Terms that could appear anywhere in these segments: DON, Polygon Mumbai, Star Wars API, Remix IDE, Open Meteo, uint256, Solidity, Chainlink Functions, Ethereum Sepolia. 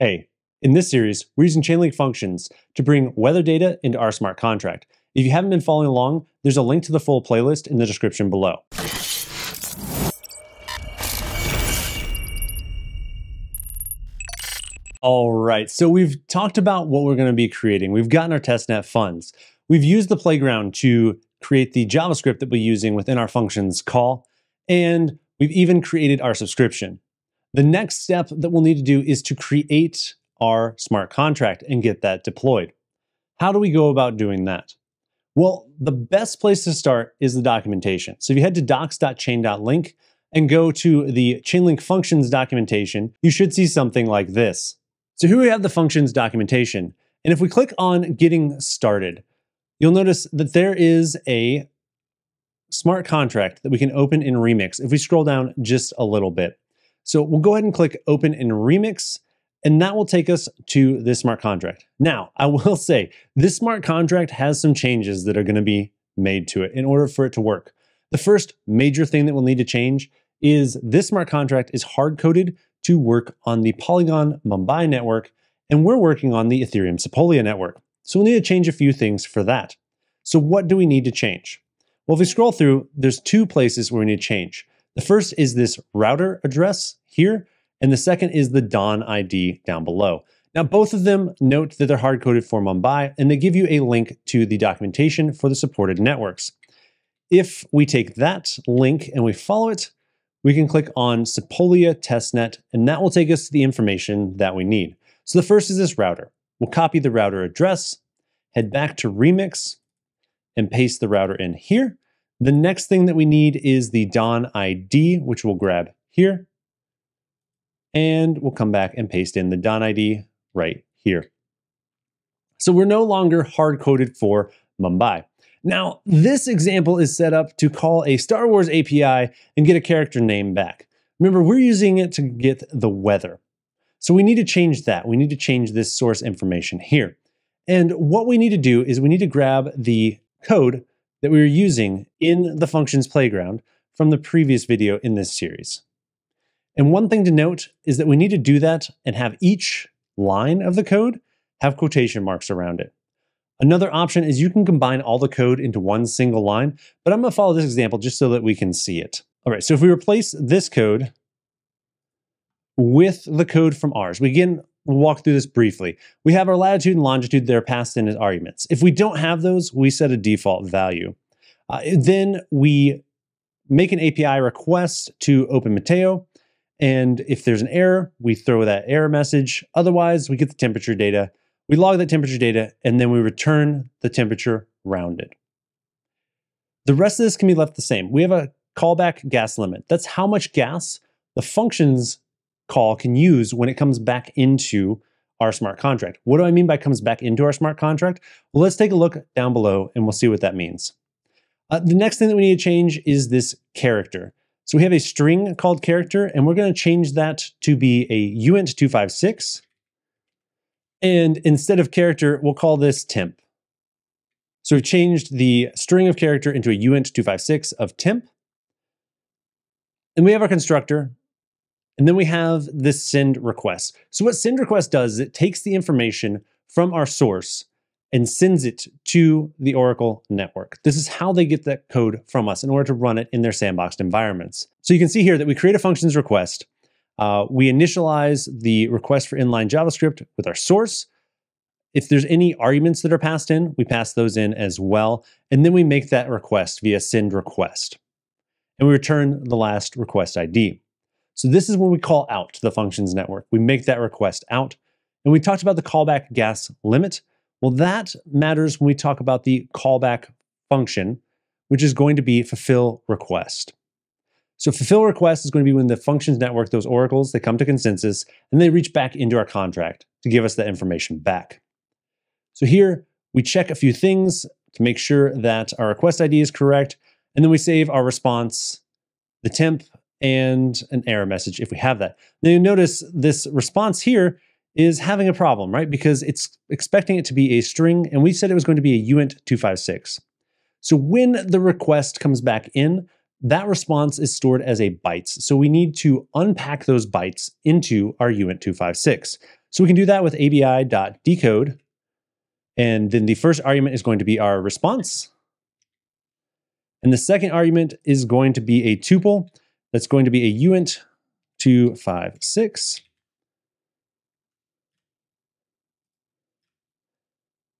Hey, in this series, we're using Chainlink Functions to bring weather data into our smart contract. If you haven't been following along, there's a link to the full playlist in the description below. All right, so we've talked about what we're going to be creating. We've gotten our testnet funds. We've used the playground to create the JavaScript that we're using within our functions call, and we've even created our subscription. The next step that we'll need to do is to create our smart contract and get that deployed. How do we go about doing that? Well, the best place to start is the documentation. So if you head to docs.chain.link and go to the Chainlink Functions documentation, you should see something like this. So here we have the functions documentation. And if we click on Getting Started, you'll notice that there is a smart contract that we can open in Remix if we scroll down just a little bit. So we'll go ahead and click Open in Remix, and that will take us to this smart contract. Now, I will say, this smart contract has some changes that are going to be made to it in order for it to work. The first major thing that we'll need to change is this smart contract is hard-coded to work on the Polygon Mumbai network, and we're working on the Ethereum Sepolia network. So we'll need to change a few things for that. So what do we need to change? Well, if we scroll through, there's two places where we need to change. The first is this router address here, and the second is the DON ID down below. Now, both of them note that they're hard-coded for Mumbai, and they give you a link to the documentation for the supported networks. If we take that link and we follow it, we can click on Sepolia testnet, and that will take us to the information that we need. So the first is this router. We'll copy the router address, head back to Remix, and paste the router in here. The next thing that we need is the DON ID, which we'll grab here. And we'll come back and paste in the DON ID right here. So we're no longer hard-coded for Mumbai. Now, this example is set up to call a Star Wars API and get a character name back. Remember, we're using it to get the weather. So we need to change that. We need to change this source information here. And what we need to do is we need to grab the code that we were using in the functions playground from the previous video in this series. And one thing to note is that we need to do that and have each line of the code have quotation marks around it. Another option is you can combine all the code into one single line, but I'm going to follow this example just so that we can see it. All right, so if we replace this code with the code from ours, we'll walk through this briefly. We have our latitude and longitude that are passed in as arguments. If we don't have those, we set a default value. Then we make an API request to Open Meteo, and if there's an error, we throw that error message. Otherwise, we get the temperature data, we log that temperature data, and then we return the temperature rounded. The rest of this can be left the same. We have a callback gas limit. That's how much gas the functions call can use when it comes back into our smart contract. What do I mean by comes back into our smart contract? Well, let's take a look down below and we'll see what that means. The next thing that we need to change is this character. So we have a string called character, and we're going to change that to be a uint256. And instead of character, we'll call this temp. So we've changed the string of character into a uint256 of temp. And we have our constructor. And then we have this send request. So what send request does is it takes the information from our source and sends it to the Oracle network. This is how they get that code from us in order to run it in their sandboxed environments. So you can see here that we create a functions request. We initialize the request for inline JavaScript with our source. If there's any arguments that are passed in, we pass those in as well. And then we make that request via send request. And we return the last request ID. So this is when we call out to the functions network. We make that request out. And we talked about the callback gas limit. Well, that matters when we talk about the callback function, which is going to be fulfill request. So fulfill request is going to be when the functions network, those oracles, they come to consensus and they reach back into our contract to give us that information back. So here we check a few things to make sure that our request ID is correct. And then we save our response, the temp, and an error message if we have that. Now you notice this response here is having a problem, right? Because it's expecting it to be a string, and we said it was going to be a uint256. So when the request comes back in, that response is stored as a bytes. So we need to unpack those bytes into our uint256. So we can do that with abi.decode. And then the first argument is going to be our response. And the second argument is going to be a tuple. That's going to be a uint 256.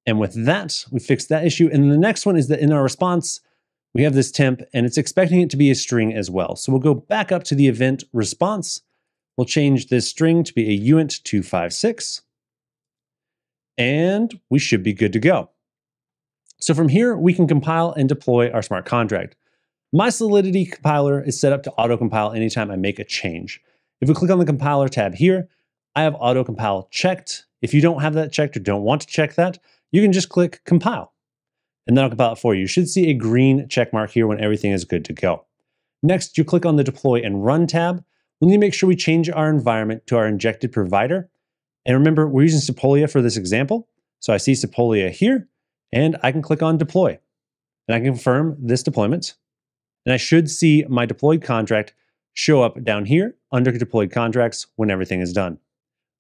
And with that, we fixed that issue. And the next one is that in our response, we have this temp and it's expecting it to be a string as well. So we'll go back up to the event response. We'll change this string to be a uint 256. And we should be good to go. So from here, we can compile and deploy our smart contract. My Solidity compiler is set up to auto-compile anytime I make a change. If we click on the compiler tab here, I have auto-compile checked. If you don't have that checked or don't want to check that, you can just click compile, and that'll compile it for you. You should see a green check mark here when everything is good to go. Next, you click on the deploy and run tab. We'll need to make sure we change our environment to our injected provider. And remember, we're using Sepolia for this example. So I see Sepolia here, and I can click on deploy. And I can confirm this deployment. And I should see my deployed contract show up down here under deployed contracts when everything is done.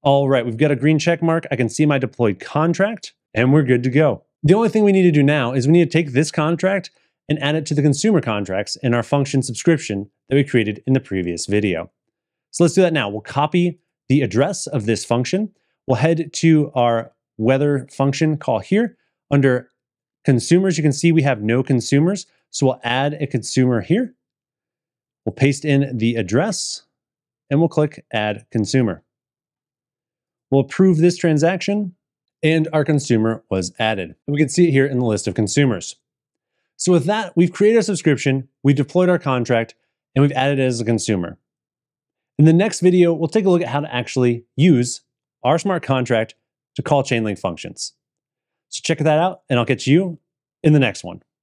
All right, we've got a green check mark. I can see my deployed contract, and we're good to go. The only thing we need to do now is we need to take this contract and add it to the consumer contracts in our function subscription that we created in the previous video. So let's do that now. We'll copy the address of this function. We'll head to our weather function call here. Under consumers, you can see we have no consumers. So we'll add a consumer here. We'll paste in the address and we'll click add consumer. We'll approve this transaction and our consumer was added. And we can see it here in the list of consumers. So with that, we've created a subscription, we've deployed our contract, and we've added it as a consumer. In the next video, we'll take a look at how to actually use our smart contract to call Chainlink functions. So check that out, and I'll catch you in the next one.